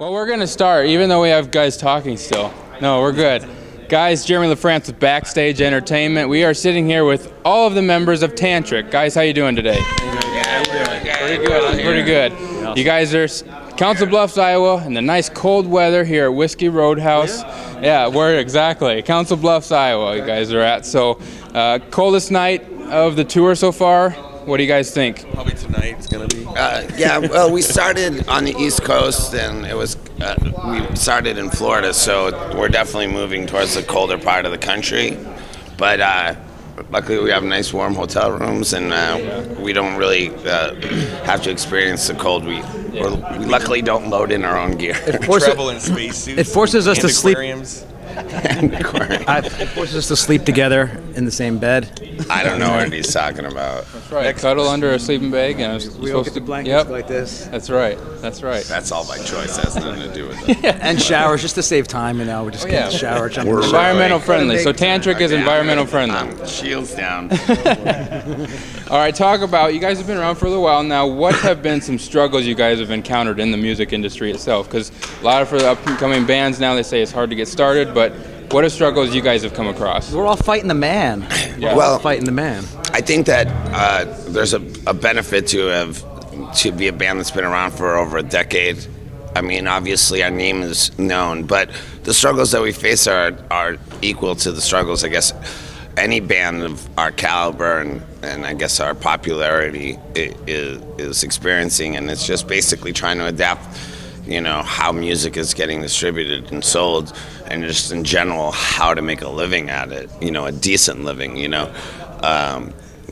Well, we're going to start, even though we have guys talking still. No, we're good. Guys, Jeremy LaFrance with Backstage Entertainment. We are sitting here with all of the members of Tantric. Guys, how you doing today? Yeah, pretty good. Pretty good. You guys are Council Bluffs, Iowa, in the nice cold weather here at Whiskey Roadhouse. Yeah, where exactly? Council Bluffs, Iowa, you guys are at. So, coldest night of the tour so far. What do you guys think? Probably tonight it's going to be. Yeah, well, we started on the East Coast, and it was we started in Florida, so we're definitely moving towards the colder part of the country. But luckily we have nice warm hotel rooms, and we don't really have to experience the cold. We luckily don't load in our own gear. Travel in spacesuits. It forces us to sleep. It forces us to sleep together in the same bed. I don't know what he's talking about. That's right. Cuddle under a sleeping bag, and we all get the blankets like this. That's right. That's right. That's all by choice. That's nothing to do with it. Yeah. And showers, just to save time. You know, we just get shower. We're environmental friendly. So Tantric is environmental friendly. Shields down. All right, talk about. You guys have been around for a little while now. What have been some struggles you guys have encountered in the music industry itself? Because a lot of the up-and-coming bands now, they say it's hard to get started, but what are struggles you guys have come across? We're all fighting the man. Yeah. Well, fighting the man. I think that there's a benefit to be a band that's been around for over a decade. I mean, obviously our name is known, but the struggles that we face are equal to the struggles, I guess, any band of our caliber and I guess our popularity is experiencing, and it's just basically trying to adapt, you know, how music is getting distributed and sold, and just in general how to make a living at it, you know, a decent living, you know.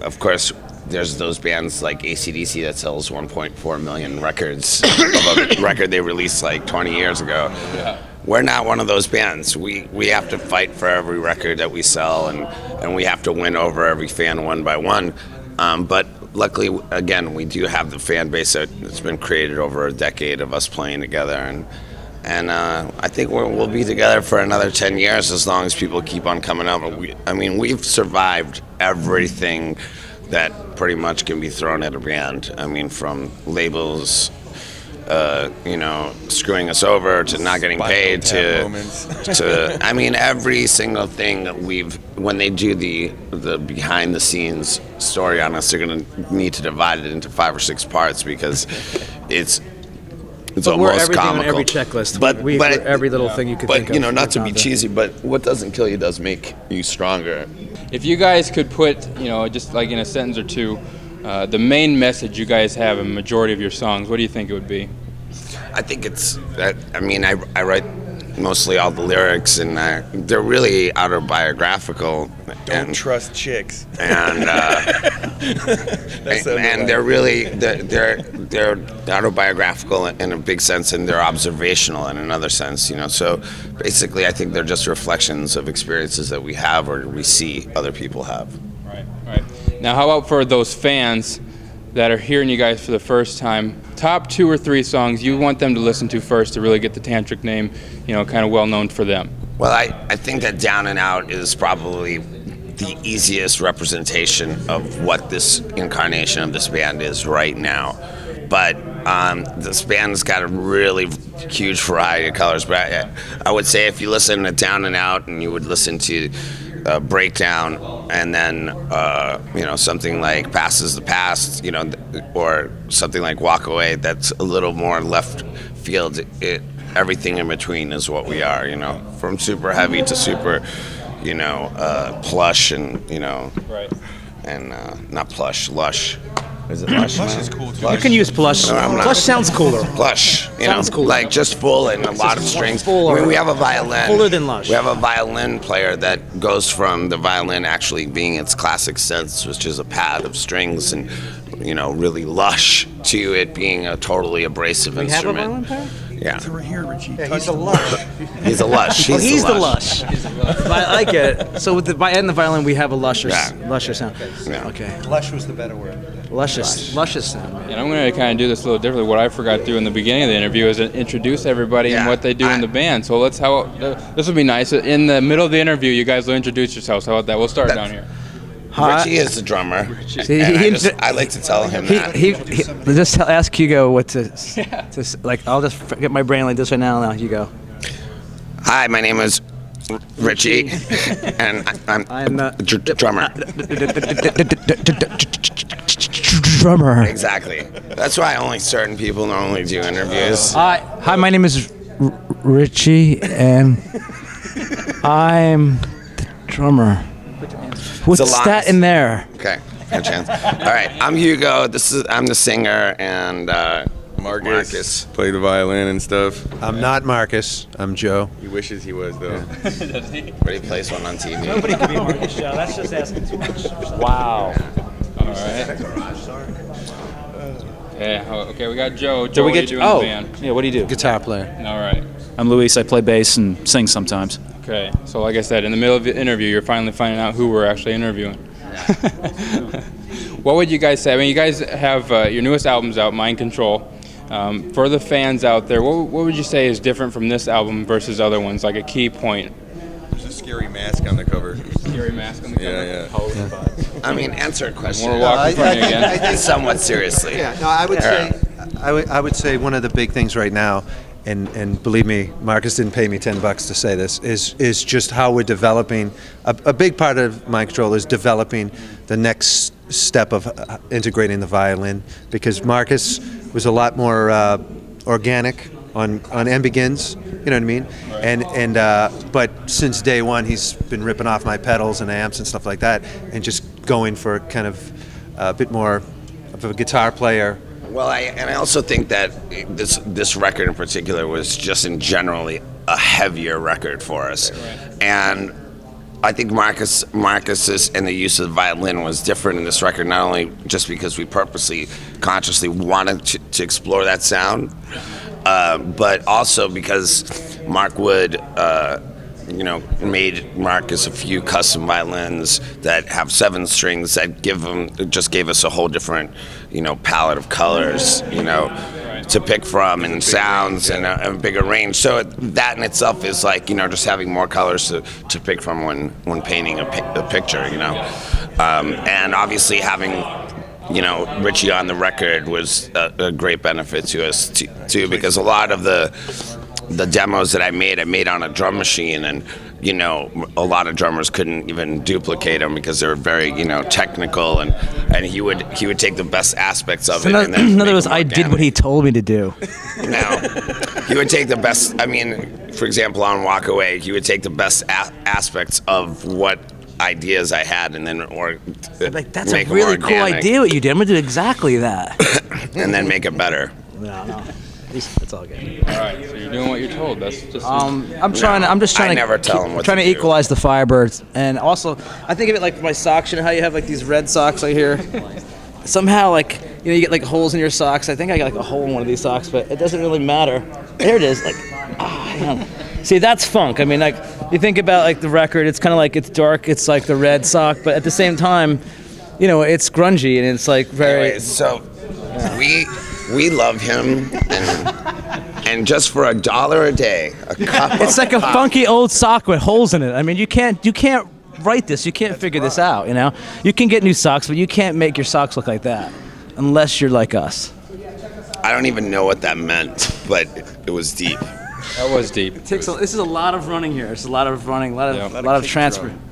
Of course there's those bands like AC/DC that sells 1.4 million records of a record they released like 20 years ago. Yeah. We're not one of those bands. We have to fight for every record that we sell, and we have to win over every fan one by one. But luckily, again, we do have the fan base that's been created over a decade of us playing together, and I think we'll be together for another 10 years as long as people keep on coming up. I mean, we've survived everything that pretty much can be thrown at a band. I mean, from labels, you know, screwing us over, to not getting paid, to I mean, every single thing that we've, when they do the behind the scenes story on us, they're gonna need to divide it into 5 or 6 parts, because it's almost comical. Every checklist, but every little thing you could think of. But you know, not to be cheesy, but what doesn't kill you does make you stronger. If you guys could put, you know, just like in a sentence or two, the main message you guys have in the majority of your songs, what do you think it would be? I think it's that, I mean, I write mostly all the lyrics, and they're really autobiographical. Don't trust chicks. And and they're really they're autobiographical in a big sense, and they're observational in another sense, you know. So basically, I think they're just reflections of experiences that we have or we see other people have. Right. Right. Now, how about for those fans that are hearing you guys for the first time, top 2 or 3 songs you want them to listen to first to really get the Tantric name, you know, kind of well known for them? Well, I think that Down and Out is probably the easiest representation of what this incarnation of this band is right now. But this band's got a really huge variety of colors. But I would say if you listen to Down and Out, and you would listen to Breakdown, and then you know, something like Passes the Past, you know, or something like Walk Away, that's a little more left field. Everything in between is what we are, you know, from super heavy to super, you know, plush, and you know, right. And not plush, lush. Is it lush? Plush is cool too. Plush. You can use plush. No, plush sounds cooler. Plush, you sounds know, cooler. Like just full and a lot of strings. Full, I mean, we have a violin. Fuller than lush. We have a violin player that goes from the violin actually being its classic sense, which is a pad of strings and, you know, really lush, to it being a totally abrasive instrument. We have a violin player? Yeah. So we're here, Richie. Yeah, he's a lush. He's a lush. He's the lush. I like it. So with the and the violin, we have a lusher sound. Yeah. Okay. Lush was the better word. Luscious sound. And I'm going to kind of do this a little differently. What I forgot to do in the beginning of the interview is introduce everybody and what they do in the band. So let's this would be nice. In the middle of the interview, you guys will introduce yourselves. How about that? We'll start down here. Hot. Richie is the drummer. See, I like to tell him that. Just ask Hugo what to, like, I'll just get my brain like this right now. Hugo. Hi, my name is Richie, and I'm a drummer. Drummer. Exactly. That's why only certain people normally do interviews. Hi, my name is Richie, and I'm the drummer. What's that in there? Okay, no chance. All right, I'm Hugo. I'm the singer, and Marcus played the violin and stuff. I'm not Marcus. I'm Joe. He wishes he was though. Does he? But he plays one on TV. Nobody can be Marcus, Joe. That's just asking too much. Wow. All right. Okay, we got Joe. Joe, what do you do in the band? Yeah, what do you do? Guitar player. All right. I'm Luis. I play bass and sing sometimes. Okay, so like I said, in the middle of the interview, you're finally finding out who we're actually interviewing. What would you guys say? I mean, you guys have your newest album's out, Mind Control. For the fans out there, what would you say is different from this album versus other ones, like a key point? There's a scary mask on the cover. Scary mask on the cover? Yeah, yeah. I mean, answer a question. We're walking from you again. I think somewhat seriously. Yeah, no, I would say, I would say one of the big things right now, and believe me, Marcus didn't pay me $10 to say this, is just how we're developing. A big part of Mind Control is developing the next step of integrating the violin, because Marcus was a lot more organic on Ambigins, you know what I mean? Right. But since day one, he's been ripping off my pedals and amps and stuff like that, and just going for kind of a bit more of a guitar player. Well, and I also think that this record in particular was just in generally a heavier record for us, and I think Marcus's and the use of the violin was different in this record, not only just because we purposely, consciously wanted to explore that sound, but also because Mark Wood, you know, made Marcus a few custom violins that have 7 strings that just gave us a whole different, you know, palette of colors, you know, to pick from, and sounds, and a bigger range. So that in itself is like, you know, just having more colors to pick from when painting a picture, you know. And obviously having, you know, Richie on the record was a great benefit to us too, because a lot of the demos that I made on a drum machine, and you know, a lot of drummers couldn't even duplicate them because they were very, you know, technical, and he would take the best aspects of it. In other words, I did what he told me to do. No, he would take the best. I mean, for example, on Walk Away, he would take the best aspects of what ideas I had, and then like, that's a really cool idea what you did. I'm gonna do exactly that, and then make it better. No. It's all good. All right, so you're doing what you're told. That's just. I'm just trying to equalize the Firebirds, and also I think of it like my socks. You know how you have like these red socks right here? Somehow, like, you know, you get like holes in your socks. I think I got like a hole in one of these socks, but it doesn't really matter. There it is. Like, hang on. See, that's funk. I mean, like, you think about like the record. It's kind of like, it's dark. It's like the red sock, but at the same time, you know, it's grungy and it's like very. Anyway, so we love him, and just for $1 a day, a cup. It's like a funky old sock with holes in it. I mean, you can't write this. You can't figure this out. You know, you can get new socks, but you can't make your socks look like that unless you're like us. I don't even know what that meant, but it was deep. That was deep. This is a lot of running here. It's a lot of running. A lot of transportation.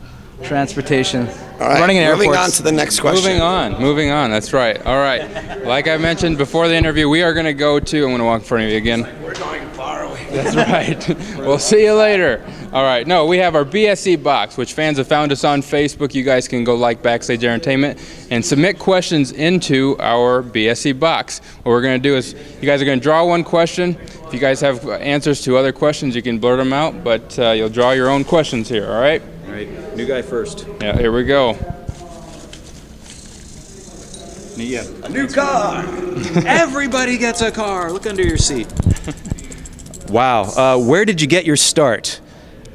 All right, running an airport. Moving on to the next question. Moving on. That's right. All right. Like I mentioned before the interview, we are going to go to. I'm going to walk in front of you again. We're going far away. That's right. We'll see you later. All right. No, we have our BSE box, which fans have found us on Facebook. You guys can go like Backstage Entertainment and submit questions into our BSE box. What we're going to do is, you guys are going to draw one question. If you guys have answers to other questions, you can blurt them out, but you'll draw your own questions here. All right. All right, new guy first. Yeah, here we go. Yeah. A new car! Everybody gets a car! Look under your seat. Wow, where did you get your start?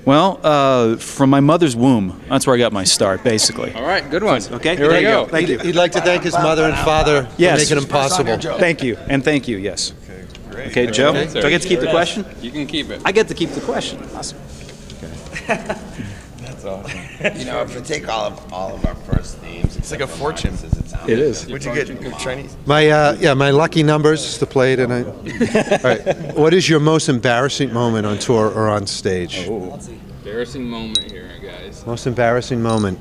Well, from my mother's womb. That's where I got my start, basically. All right, good one. Okay, here we go. Thank you. He'd like to thank his mother and father for making it possible. Thank you, and thank you, yes. Okay, great. Okay, Joe, do I get to keep the question? You can keep it. I get to keep the question. Awesome. Okay. That's awesome. You know, if we take all of our first names, it's like a fortune. It is. What'd you get? Chinese? My lucky numbers to play it. And I. All right. What is your most embarrassing moment on tour or on stage? Oh. Embarrassing moment here, guys. Most embarrassing moment.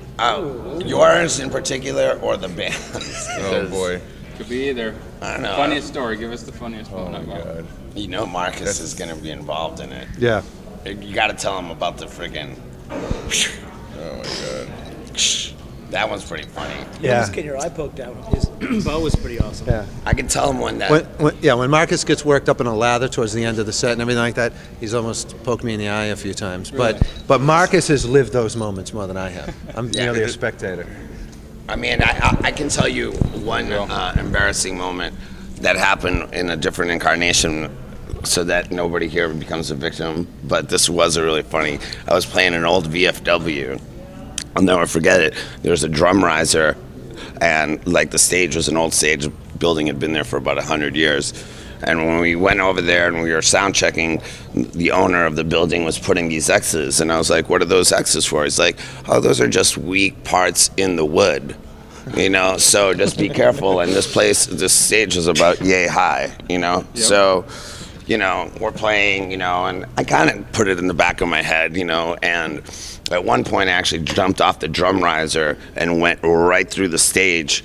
Yours in particular, or the band's? Oh boy. Could be either. I don't know. Funniest story. Give us the funniest one. Oh my God. You know Marcus is going to be involved in it. Yeah. You got to tell him about the friggin'. Oh my God. That one's pretty funny. Yeah. This kid here, I poked out. His bow was pretty awesome. Yeah. I can tell him one that. When Marcus gets worked up in a lather towards the end of the set and everything like that, he's almost poked me in the eye a few times. Really? But Marcus has lived those moments more than I have. I'm merely a spectator. I mean, I can tell you one embarrassing moment that happened in a different incarnation, so that nobody here becomes a victim. But this was a really funny. I was playing an old VFW. I'll never forget it. There was a drum riser, and like the stage was an old stage building, had been there for about 100 years. And when we went over there and we were sound checking, the owner of the building was putting these X's, and I was like, "What are those X's for?" He's like, "Oh, those are just weak parts in the wood, you know. So just be careful." And this stage was about yay high, you know. Yep. So, you know, we're playing, you know, and I kind of put it in the back of my head, you know, and at one point I actually jumped off the drum riser and went right through the stage,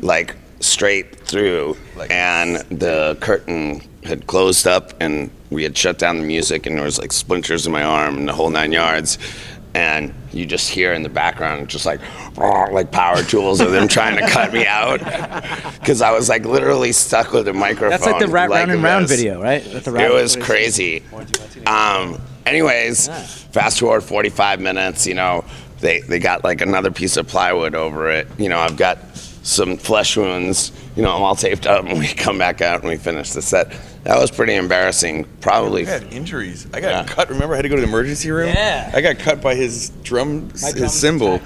like straight through, and the curtain had closed up and we had shut down the music, and there was like splinters in my arm and the whole 9 yards. And you just hear in the background just like power tools of them trying to cut me out, because I was like literally stuck with a microphone. That's like the round and round video, right? It was crazy. Anyways, fast forward 45 minutes, you know, they got like another piece of plywood over it. You know, I've got some flesh wounds, you know, I'm all taped up, and we come back out and we finish the set. That was pretty embarrassing, probably. I had injuries. I got cut, remember I had to go to the emergency room? Yeah. I got cut by his cymbal.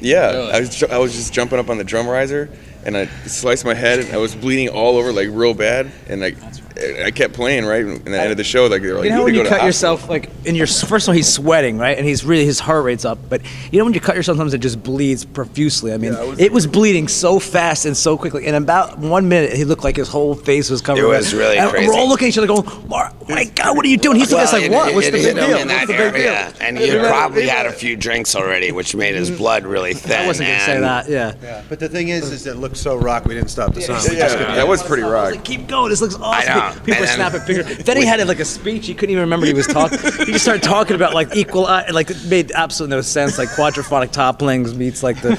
Yeah, really? I was just jumping up on the drum riser, and I sliced my head, and I was bleeding all over, like real bad, and like, I kept playing, right? And at the end of the show, like, they were like, you know, when you cut yourself, like, and you're, first of all, he's sweating, right? And he's really, his heart rate's up. But you know, when you cut yourself, sometimes it just bleeds profusely. I mean, it was bleeding so fast and so quickly. In about 1 minute, he looked like his whole face was covered. It was really crazy. We're all looking at each other going, my God, what are you doing? He's like, what? What's the big deal? And he probably had a few drinks already, which made his blood really thin. I wasn't going to say that, yeah. But the thing is it looked so rock, we didn't stop the song. That was pretty rock. Keep going, this looks awesome. People were snapping fingers. Then he had like a speech. He couldn't even remember he was talking. He just started talking about like it made absolutely no sense. Like quadraphonic topplings meets like the,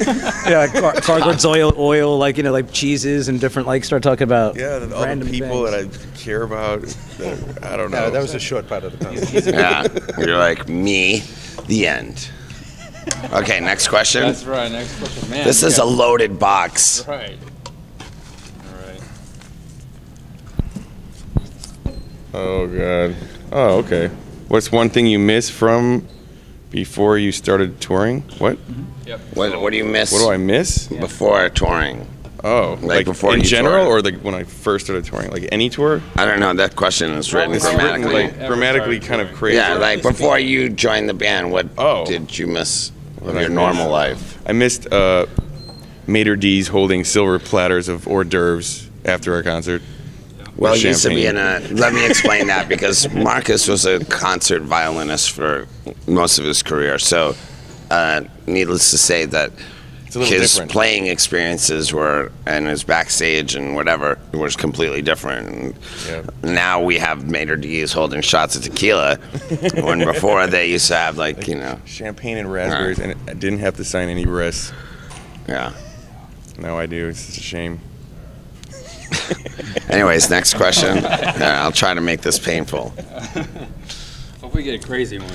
like Carglass oil, like, you know, like cheeses and different, like, start talking about random all the people things that I care about. I don't know. That was a short part of the conversation. Yeah, you're like me. The end. Okay, next question. That's right. Next question, man. This is a loaded box. Right. Oh God. Oh, okay. What's one thing you miss from before you started touring? What? Yep. What do you miss? What do I miss? Yeah. Before touring. Oh, like before in general, toured? Or like when I first started touring, like any tour? I don't know. That question is written grammatically. Like, grammatically kind of crazy. Yeah, like before you joined the band, what did you miss of your normal life? I missed maitre d's holding silver platters of hors d'oeuvres after our concert. Well, he used to be in a, let me explain that, because Marcus was a concert violinist for most of his career. So, needless to say that his playing experiences were, and his backstage and whatever, was completely different. And now we have maitre d's holding shots of tequila, when before they used to have, like, you know. Champagne and raspberries, and I didn't have to sign any risks. Yeah. Now I do, it's such a shame. Anyways, next question. I'll try to make this painful. Hope we get a crazy one.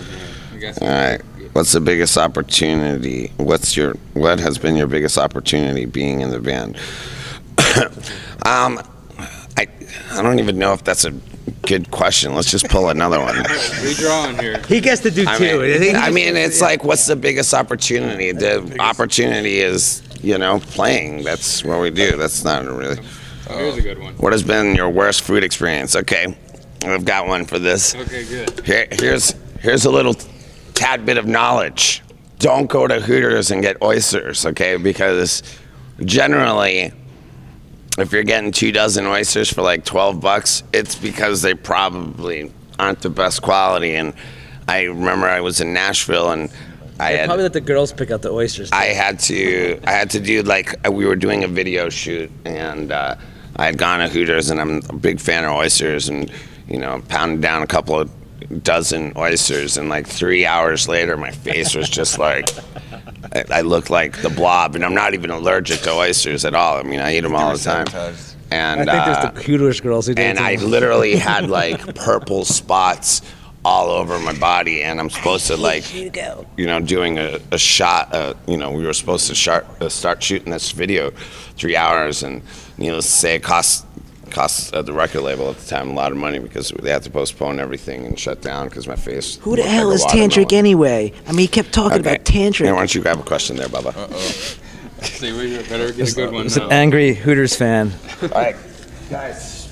All right. What's the biggest opportunity? What has been your biggest opportunity being in the band? I don't even know if that's a good question. Let's just pull another one. Redrawing here. He gets to do two. I mean, it's like, what's the biggest opportunity? The opportunity is, you know, playing. That's what we do. That's not really. Here's a good one. What has been your worst food experience? Okay, I've got one for this. Okay, good. Here's a little tad bit of knowledge. don't go to Hooters and get oysters, okay? Because generally, if you're getting 2 dozen oysters for like 12 bucks, it's because they probably aren't the best quality. And I remember I was in Nashville and probably let the girls pick out the oysters. I had to do, like, we were doing a video shoot, and I had gone to Hooters, and I'm a big fan of oysters, and, you know, pounded down a couple of dozen oysters, and like 3 hours later my face was just like, I looked like the Blob, and I'm not even allergic to oysters at all. I mean, I eat them all the time. And I think there's the cutest girls who do. And I literally had like purple spots all over my body, and I'm supposed to, like, Hugo, you know, doing a shot, you know, we were supposed to start shooting this video 3 hours, and needless to say, it cost the record label at the time a lot of money because they had to postpone everything and shut down because my face. Who the hell is Tantric anyway? I mean, he kept talking about Tantric. Hey, why don't you grab a question there, Bubba? See, we better get a good one. He's an angry Hooters fan. All right, guys.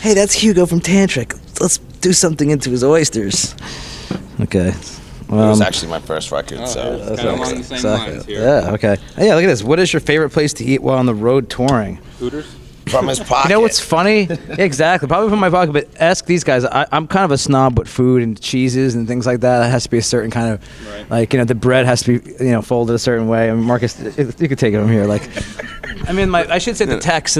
Hey, that's Hugo from Tantric. Let's do something into his oysters. Okay. It was actually my first record, so that's kind of along the same lines here. Yeah, okay. Oh, yeah, look at this. What is your favorite place to eat while on the road touring? Hooters. From his pocket. You know what's funny? Yeah, exactly. Probably from my pocket, but ask these guys. I'm kind of a snob with food and cheeses and things like that. It has to be a certain kind of, like, you know, the bread has to be, you know, folded a certain way. I mean, Marcus, you could take it from here. Like, I mean, I should say the text,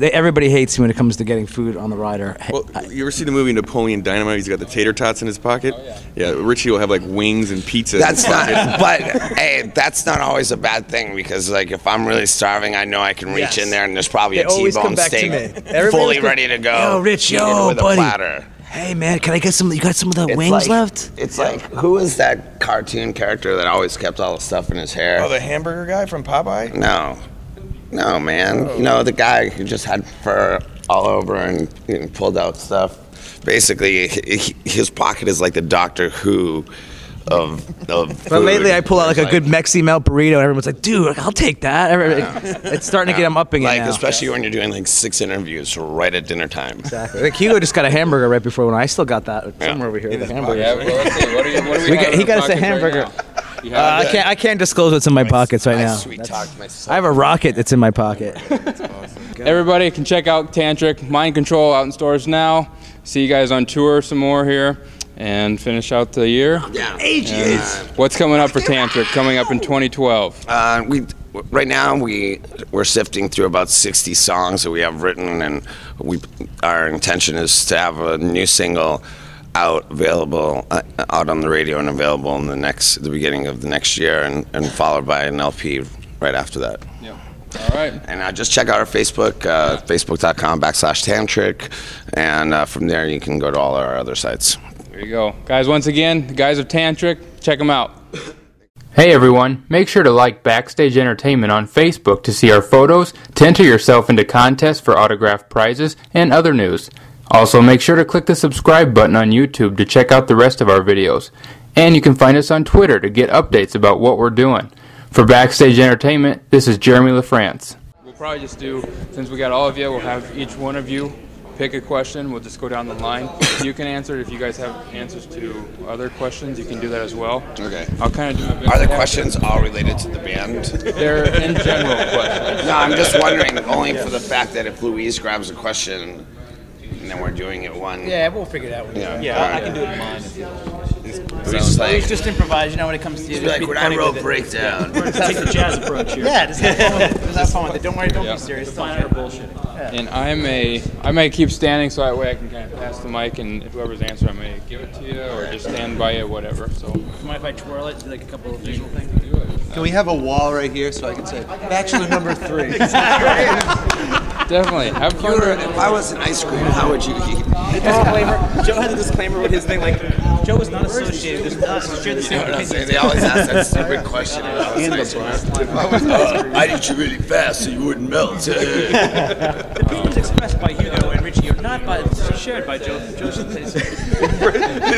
everybody hates me when it comes to getting food on the rider. Well, you ever see the movie Napoleon Dynamite? He's got the tater tots in his pocket. Oh, yeah. Richie will have like wings and pizza. That's in his not. But hey, that's not always a bad thing, because like if I'm really starving, I know I can reach in there and there's probably a T-bone steak fully ready to go. Yo, Rich, yo, with buddy. A platter. Hey man, can I get some? You got some of the wings left? It's like, who is that cartoon character that always kept all the stuff in his hair? Oh, the hamburger guy from Popeye? No. No, man. Oh. No, the guy who just had fur all over and pulled out stuff. Basically, his pocket is like the Doctor Who of But lately I pull out like a good Mexi melt burrito, and everyone's like, dude, I'll take that. It's starting to get them upping it now. Especially when you're doing like 6 interviews right at dinner time. Exactly. Like Hugo just got a hamburger right before when I still got that somewhere over here. The hamburger. Yeah, well, let's see. He got us a hamburger. Right, I can't disclose what's in my pockets right now. I have a rocket that's in my pocket. That's awesome. Everybody can check out Tantric, Mind Control, out in stores now. See you guys on tour some more here and finish out the year. Yeah. Ages. What's coming up for Tantric? Coming up in 2012. Right now we're sifting through about 60 songs that we have written, and our intention is to have a new single out on the radio and available in the beginning of the next year, and followed by an LP right after that. Yeah. All right. And just check out our Facebook, facebook.com/Tantric, and from there you can go to all our other sites. There you go, guys. Once again, the guys of Tantric, check them out. Hey everyone, make sure to like Backstage Entertainment on Facebook to see our photos, to enter yourself into contests for autographed prizes, and other news. Also, make sure to click the subscribe button on YouTube to check out the rest of our videos. And you can find us on Twitter to get updates about what we're doing. For Backstage Entertainment, this is Jeremy LaFrance. We'll probably just do, since we got all of you, we'll have each one of you pick a question. We'll just go down the line. You can answer. If you guys have answers to other questions, you can do that as well. Okay. I'll kind of do my best. Are the questions all related to the band? They're in general questions. No, I'm just wondering, only for the fact that if Luis grabs a question, and then we're doing it one. Yeah, we'll figure it out. I can do it in mine. It's just improvise, you know, when it comes to you. Like when I wrote Breakdown. We're going to take the jazz approach here. Yeah, just have fun with it. Don't worry, don't be serious. It's not bullshit. Yeah. And I may keep standing so that way I can kind of pass the mic, and if whoever's answering, I may give it to you or just stand by it, whatever. So. Mind if I twirl it, do like a couple of visual things? Can we have a wall right here so I can say, bachelor number 3? Definitely. Have fun. If I was an ice cream, how would you eat? Joe has a disclaimer with his thing, like, Joe was not associated. There's us. Share the same opinion. They always ask that stupid question. I eat you really fast so you wouldn't melt. The opinions expressed by Hugo and Richie are not shared by Joe.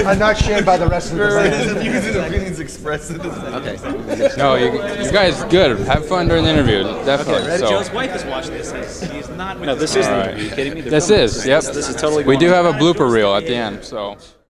Are not shared by the rest of the band. You can do the opinions expressed. Okay. No, you guys, good. Have fun during the interview. Definitely. Joe's wife is watching this. He's not. No, this isn't. Are you kidding me? This is. Yep. This is totally. We do have a blooper reel at the end, so.